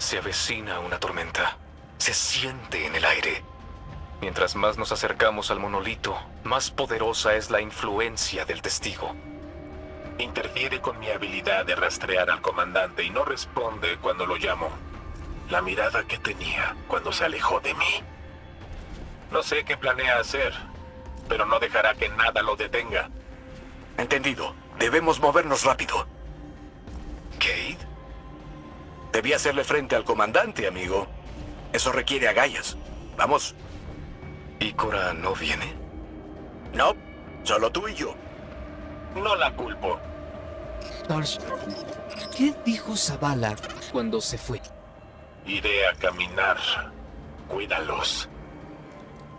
Se avecina una tormenta. Se siente en el aire. Mientras más nos acercamos al monolito, más poderosa es la influencia del testigo. Interfiere con mi habilidad de rastrear al comandante y no responde cuando lo llamo. La mirada que tenía cuando se alejó de mí. No sé qué planea hacer, pero no dejará que nada lo detenga. Entendido. Debemos movernos rápido. ¿Cayde? Debí hacerle frente al comandante, amigo. Eso requiere agallas. Vamos. ¿Ikora no viene? No, solo tú y yo. No la culpo. Darsh, ¿qué dijo Zavala cuando se fue? Iré a caminar. Cuídalos.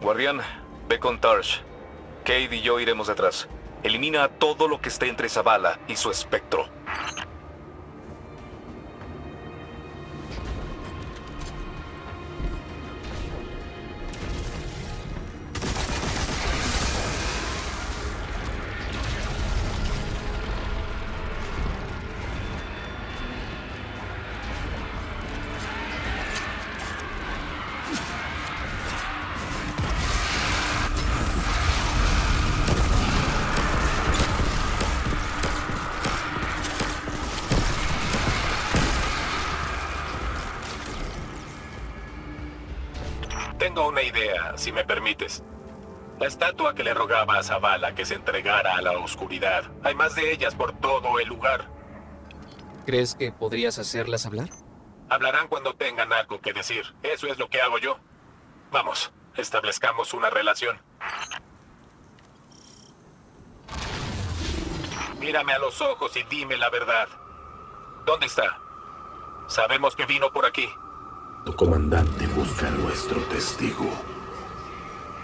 Guardián, ve con Darsh. Cayde y yo iremos detrás. Elimina a todo lo que esté entre Zavala y su espectro. Tengo una idea, si me permites. La estatua que le rogaba a Zavala que se entregara a la oscuridad. Hay más de ellas por todo el lugar. ¿Crees que podrías hacerlas hablar? Hablarán cuando tengan algo que decir. Eso es lo que hago yo. Vamos, establezcamos una relación. Mírame a los ojos y dime la verdad. ¿Dónde está? Sabemos que vino por aquí. Tu comandante busca a nuestro testigo,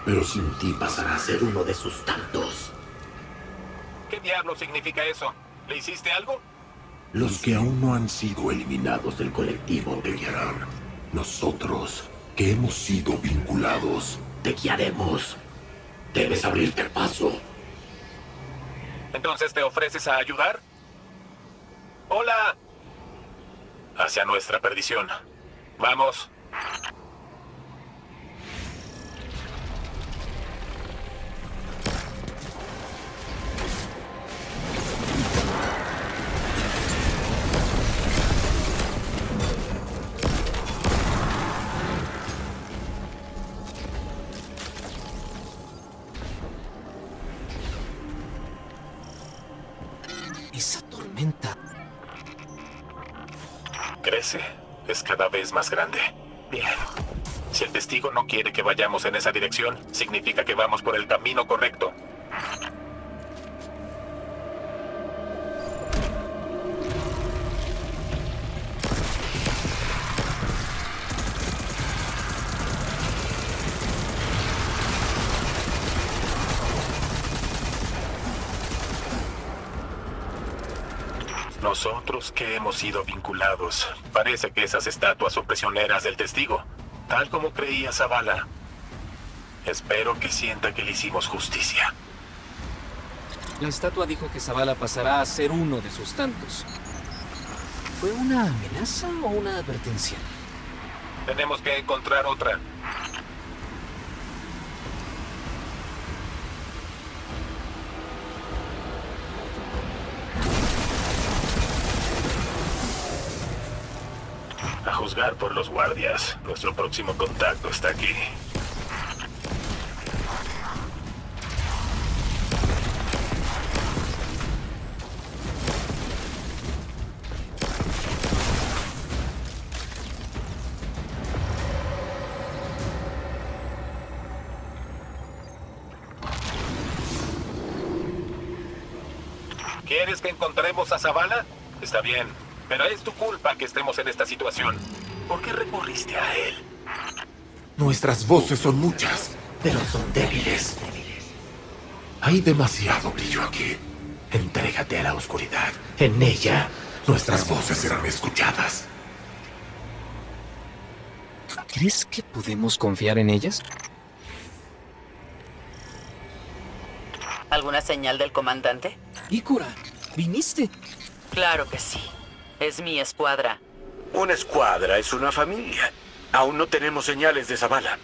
pero sin ti pasará a ser uno de sus tantos. ¿Qué diablo significa eso? ¿Le hiciste algo? Los que aún no han sido eliminados del colectivo te guiarán. Nosotros, que hemos sido vinculados, te guiaremos. Debes abrirte paso. ¿Entonces te ofreces a ayudar? ¡Hola! Hacia nuestra perdición. ¡Vamos! Esa tormenta crece. Es cada vez más grande. Bien. Si el testigo no quiere que vayamos en esa dirección, significa que vamos por el camino correcto. Nosotros que hemos sido vinculados, parece que esas estatuas son prisioneras del testigo, tal como creía Zavala. Espero que sienta que le hicimos justicia. La estatua dijo que Zavala pasará a ser uno de sus tantos. ¿Fue una amenaza o una advertencia? Tenemos que encontrar otra. Juzgar por los guardias. Nuestro próximo contacto está aquí. ¿Quieres que encontremos a Zavala? Está bien. Pero es tu culpa que estemos en esta situación. ¿Por qué recurriste a él? Nuestras voces son muchas, pero son débiles. Hay demasiado brillo aquí. Entrégate a la oscuridad. En ella, nuestras voces serán escuchadas. ¿Crees que podemos confiar en ellas? ¿Alguna señal del comandante? Ikora, ¿viniste? Claro que sí. Es mi escuadra. Una escuadra es una familia. Aún no tenemos señales de Zavala.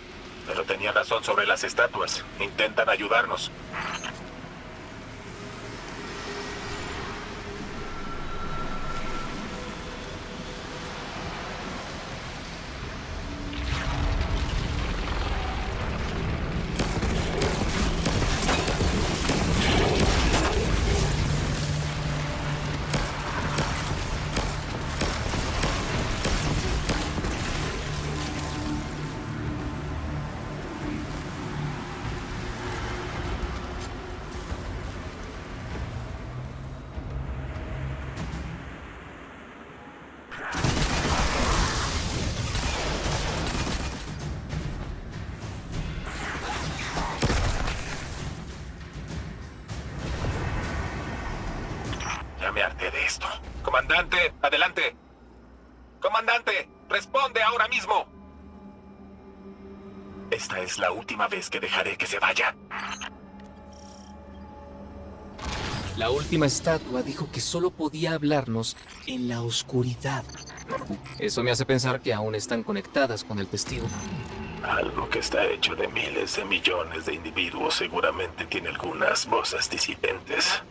Pero tenía razón sobre las estatuas. Intentan ayudarnos. Me harté de esto. Comandante, adelante. Comandante, responde ahora mismo. Esta es la última vez que dejaré que se vaya. La última estatua dijo que solo podía hablarnos en la oscuridad. Eso me hace pensar que aún están conectadas con el testigo. Algo que está hecho de miles de millones de individuos seguramente tiene algunas voces disidentes.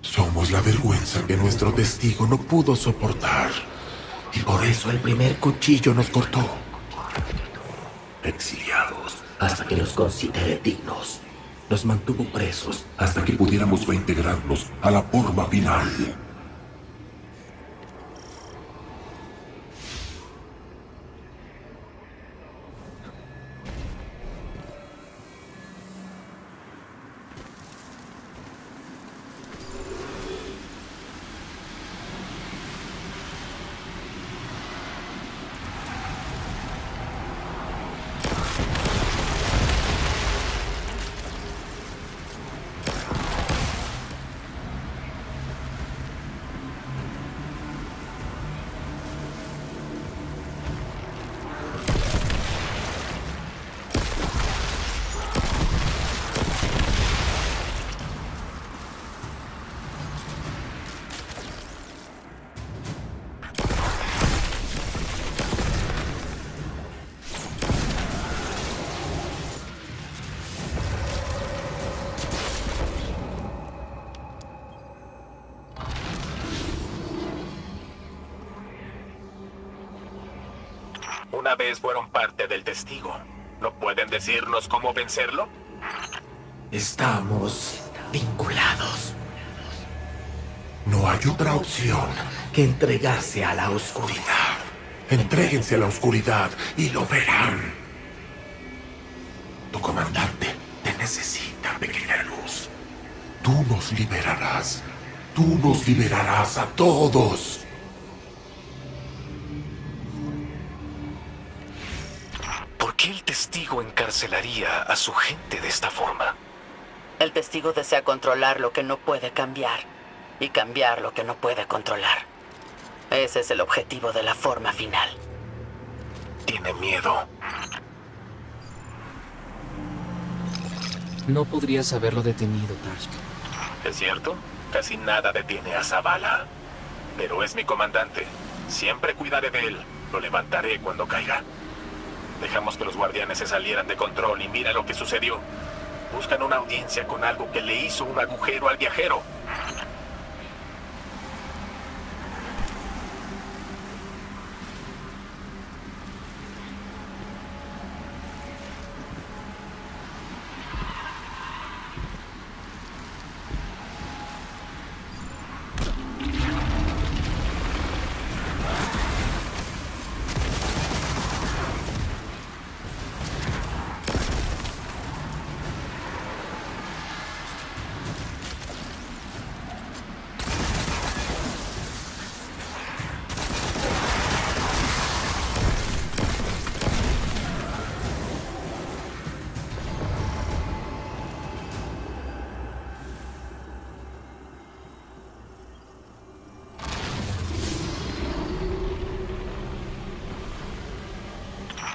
Somos la vergüenza que nuestro testigo no pudo soportar. Y por eso el primer cuchillo nos cortó. Exiliados hasta que nos considere dignos. Nos mantuvo presos hasta que pudiéramos reintegrarnos a la forma final. Una vez fueron parte del testigo. ¿No pueden decirnos cómo vencerlo? Estamos vinculados. No hay otra opción que entregarse a la oscuridad. Entréguense a la oscuridad y lo verán. Tu comandante te necesita, pequeña luz. Tú nos liberarás. Tú nos liberarás a todos. Encarcelaría a su gente de esta forma. El testigo desea controlar lo que no puede cambiar y cambiar lo que no puede controlar. Ese es el objetivo de la forma final. Tiene miedo. No podrías haberlo detenido, Targe. Es cierto, casi nada detiene a Zavala. Pero es mi comandante. Siempre cuidaré de él. Lo levantaré cuando caiga. Dejamos que los guardianes se salieran de control y mira lo que sucedió. Buscan una audiencia con algo que le hizo un agujero al viajero.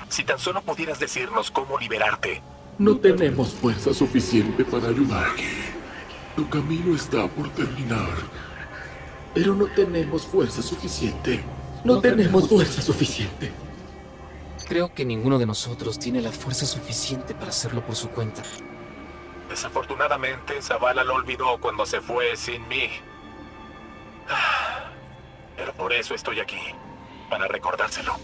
Si tan solo pudieras decirnos cómo liberarte. No tenemos fuerza suficiente para ayudarte. Tu camino está por terminar. Pero no tenemos fuerza suficiente. No tenemos fuerza suficiente. Creo que ninguno de nosotros tiene la fuerza suficiente para hacerlo por su cuenta. Desafortunadamente, Zavala lo olvidó cuando se fue sin mí. Pero por eso estoy aquí, para recordárselo.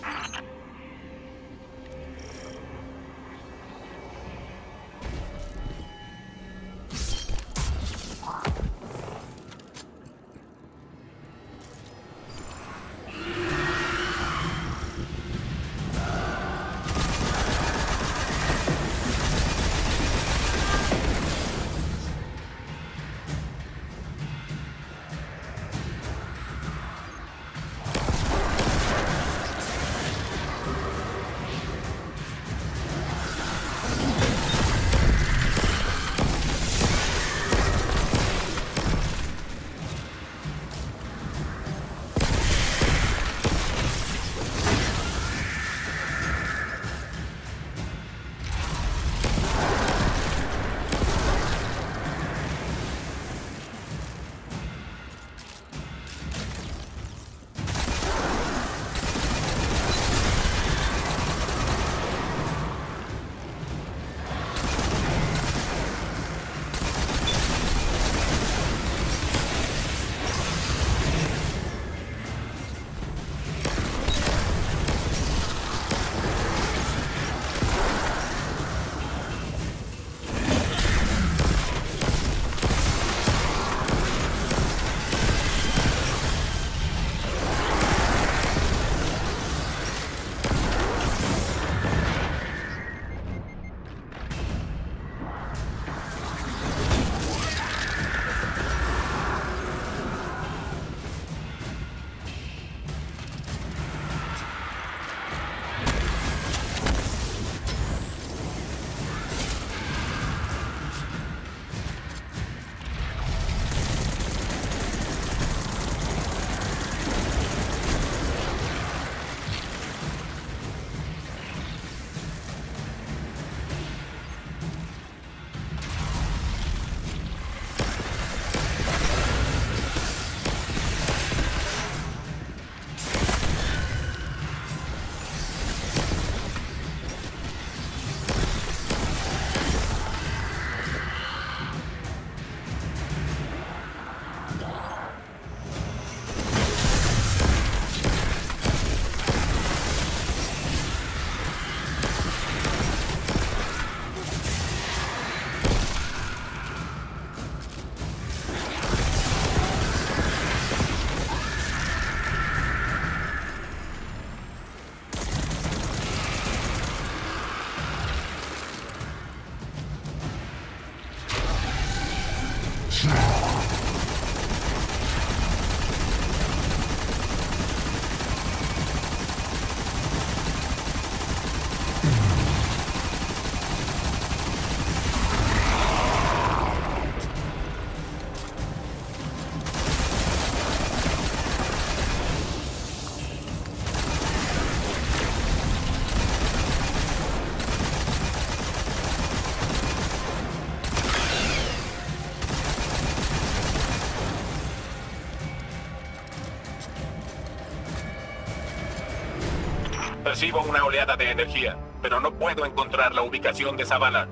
Recibo una oleada de energía, pero no puedo encontrar la ubicación de Zavala.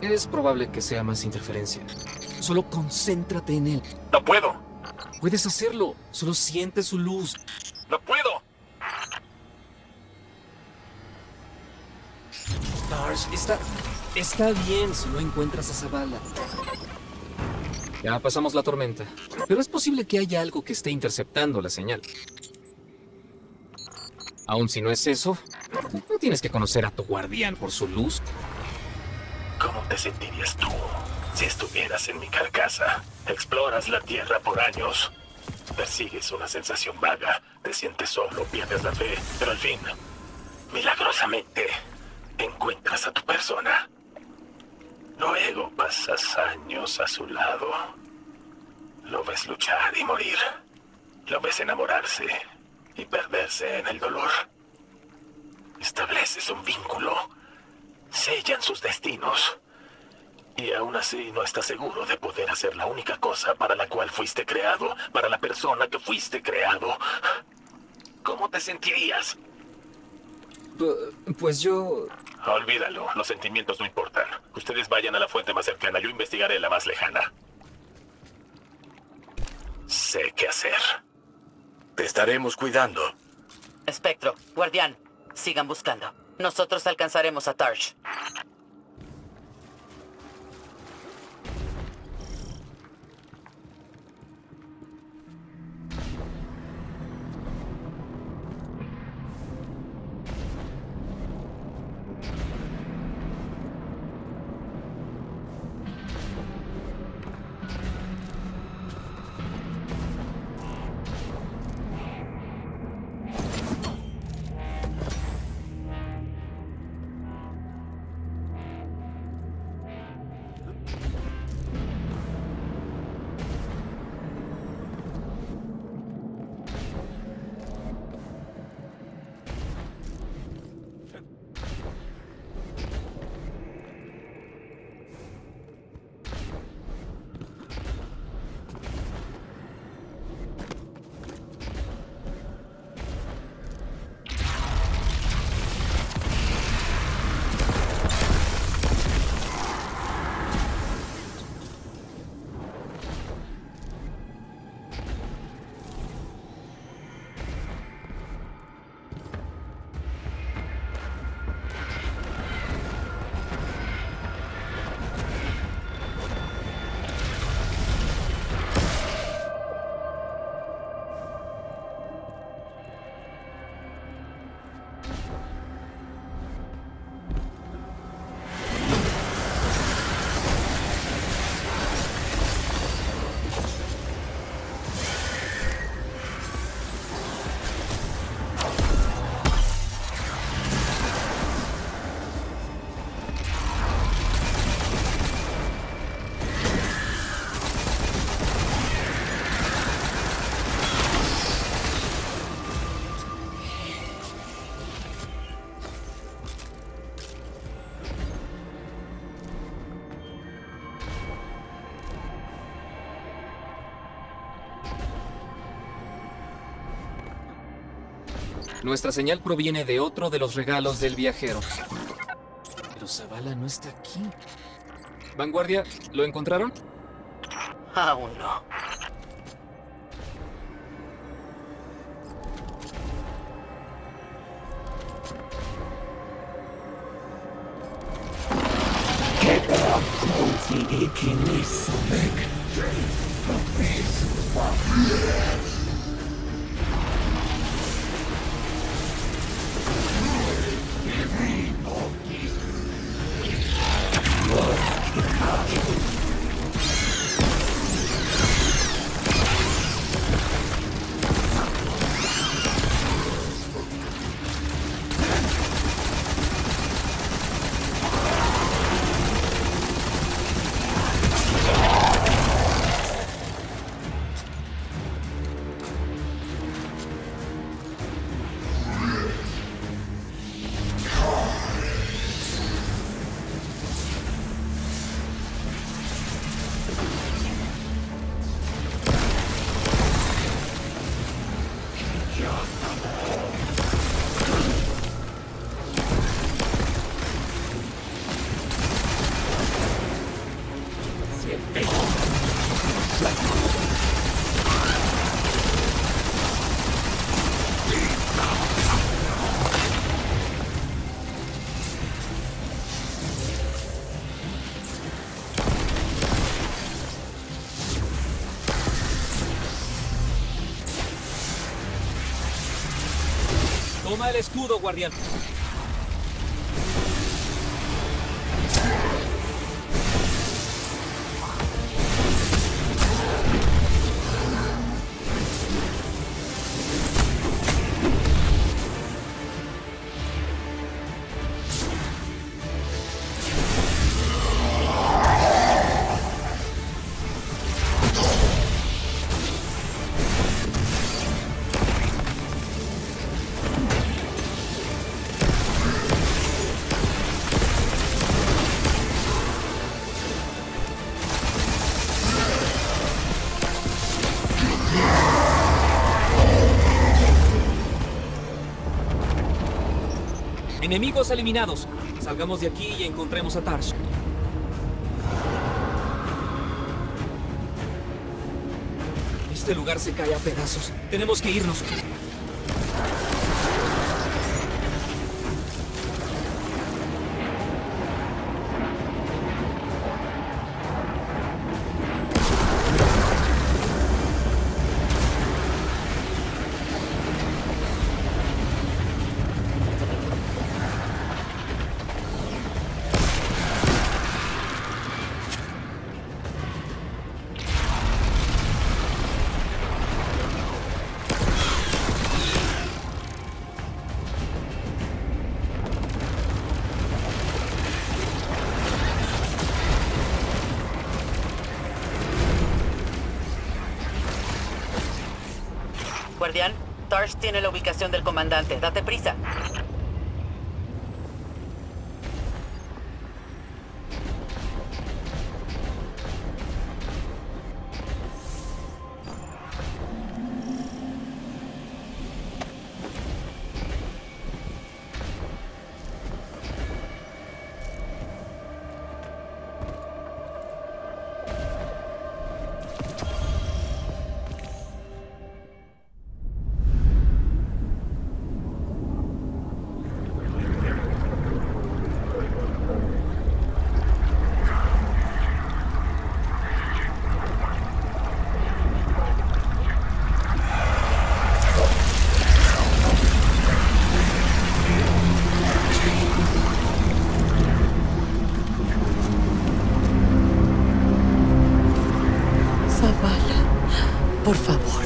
Es probable que sea más interferencia. Solo concéntrate en él. ¡No puedo! Puedes hacerlo. Solo siente su luz. ¡No puedo! Darsh, está bien si no encuentras a Zavala. Ya pasamos la tormenta, pero es posible que haya algo que esté interceptando la señal. Aun si no es eso, no tienes que conocer a tu guardián por su luz. ¿Cómo te sentirías tú si estuvieras en mi carcasa? Exploras la Tierra por años. Persigues una sensación vaga, te sientes solo, pierdes la fe, pero al fin, milagrosamente, encuentras a tu persona. Luego pasas años a su lado. Lo ves luchar y morir. Lo ves enamorarse y perderse en el dolor. Estableces un vínculo, sellan sus destinos, Y aún así no estás seguro de poder hacer la única cosa para la cual fuiste creado, para la persona que fuiste creado. ¿Cómo te sentirías? Pues yo... Olvídalo, los sentimientos no importan. Ustedes vayan a la fuente más cercana, yo investigaré la más lejana. Sé qué hacer. Te estaremos cuidando. Espectro, guardián, sigan buscando. Nosotros alcanzaremos a Targe. Nuestra señal proviene de otro de los regalos del viajero. Pero Zavala no está aquí. Vanguardia, ¿lo encontraron? Aún no. Toma el escudo, guardián. Enemigos eliminados. Salgamos de aquí y encontremos a Targe. Este lugar se cae a pedazos. Tenemos que irnos. Guardián, Targe tiene la ubicación del comandante. Date prisa. Por favor.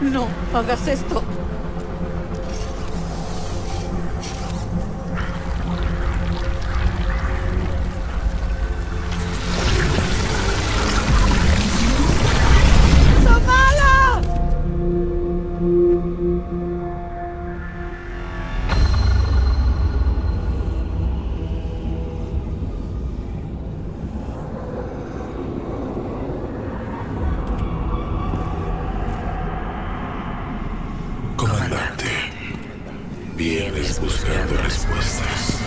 No hagas esto. ¡Zavala! Vienes buscando respuestas.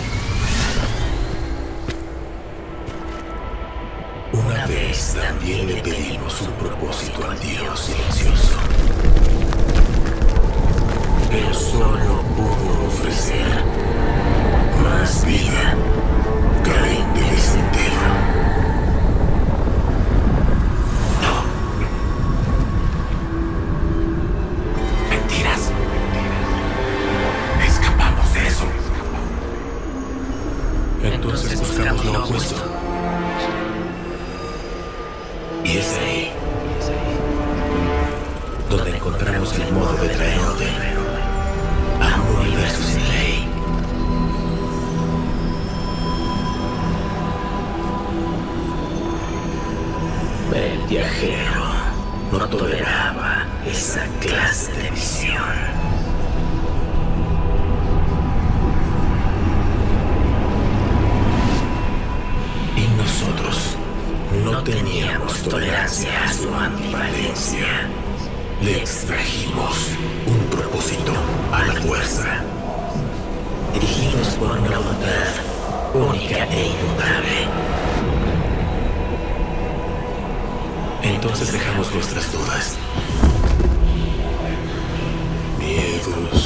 Una vez también le pedimos un propósito al Dios silencioso. Él solo pudo ofrecer más vida, carente de sentido. Entonces buscamos lo opuesto. Y es ahí donde encontramos el modo de traer orden a un universo sin ley. El viajero no toleraba esa clase de visión. Nosotros no teníamos tolerancia a su ambivalencia. Le extrajimos un propósito a la fuerza. Dirigidos por una voluntad única e inmutable. Entonces dejamos nuestras dudas, miedos,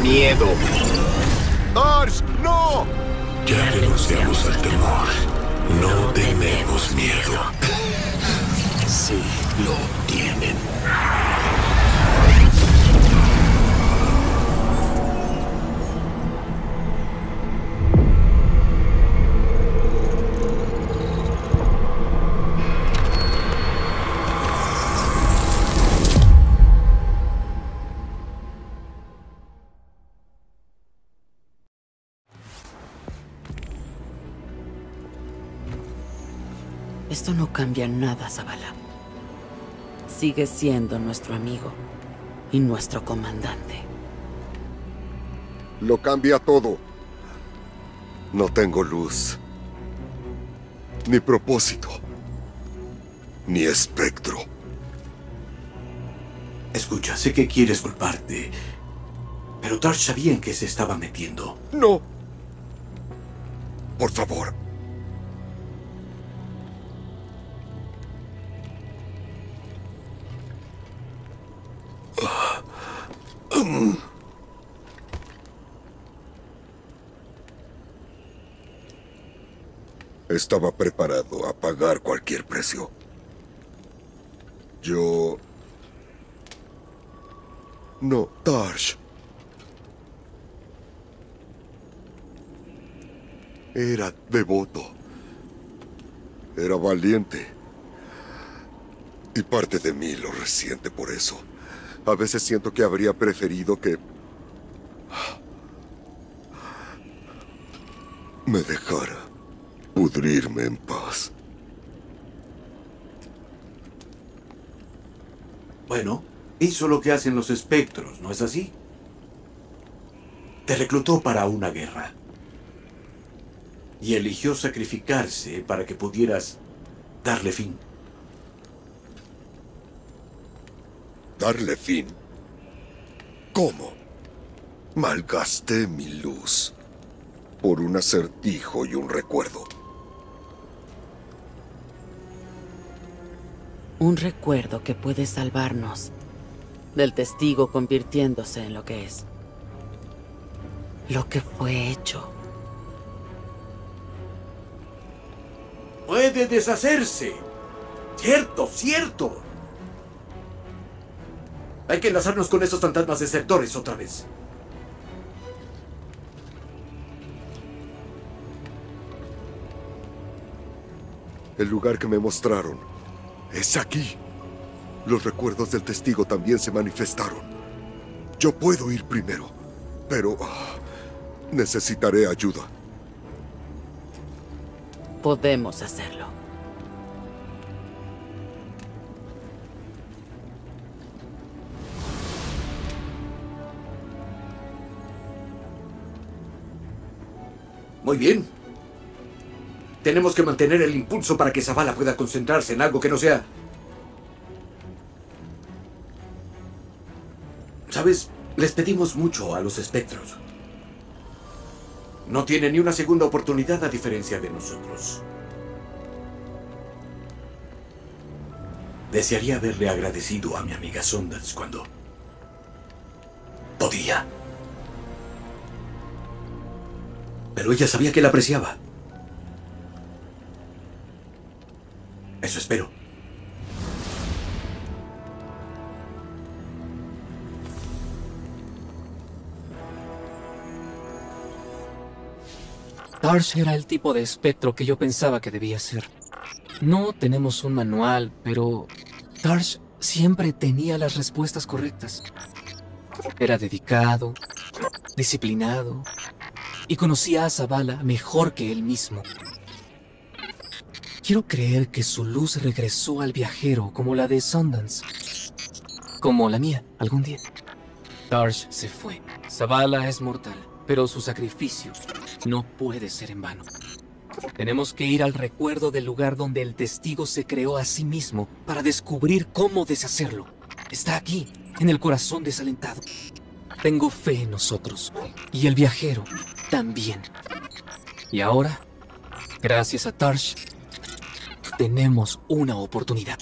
miedo. ¡Darsh, no! Ya renunciamos al temor. No tenemos miedo. Sí, lo tienen. Esto no cambia nada, Zavala. Sigue siendo nuestro amigo y nuestro comandante. Lo cambia todo. No tengo luz, ni propósito, ni espectro. Escucha, sé que quieres culparte, pero Targe sabía en qué se estaba metiendo. No. Por favor. Estaba preparado a pagar cualquier precio. Yo... No, Darsh. Era devoto. Era valiente. Y parte de mí lo resiente por eso. A veces siento que habría preferido que... me dejara pudrirme en paz. Bueno, hizo lo que hacen los espectros, ¿no es así? Te reclutó para una guerra. Y eligió sacrificarse para que pudieras darle fin. ¿Darle fin? ¿Cómo? Malgasté mi luz por un acertijo y un recuerdo. Un recuerdo que puede salvarnos del testigo convirtiéndose en lo que es. Lo que fue hecho. ¡Puede deshacerse! ¡Cierto, cierto! Hay que enlazarnos con esos fantasmas desertores otra vez. El lugar que me mostraron es aquí. Los recuerdos del testigo también se manifestaron. Yo puedo ir primero, pero necesitaré ayuda. Podemos hacerlo. Muy bien. Tenemos que mantener el impulso para que Zavala pueda concentrarse en algo que no sea... ¿Sabes? Les pedimos mucho a los espectros. No tienen ni una segunda oportunidad a diferencia de nosotros. Desearía haberle agradecido a mi amiga Sundance cuando... podía. Pero ella sabía que la apreciaba. Eso espero. Darsh era el tipo de espectro que yo pensaba que debía ser. No tenemos un manual, pero Darsh siempre tenía las respuestas correctas. Era dedicado, disciplinado y conocía a Zavala mejor que él mismo. Quiero creer que su luz regresó al viajero como la de Sundance. Como la mía, algún día. Darsh se fue. Zavala es mortal, pero su sacrificio no puede ser en vano. Tenemos que ir al recuerdo del lugar donde el testigo se creó a sí mismo para descubrir cómo deshacerlo. Está aquí, en el corazón desalentado. Tengo fe en nosotros. Y el viajero también. Y ahora, gracias a Darsh, tenemos una oportunidad.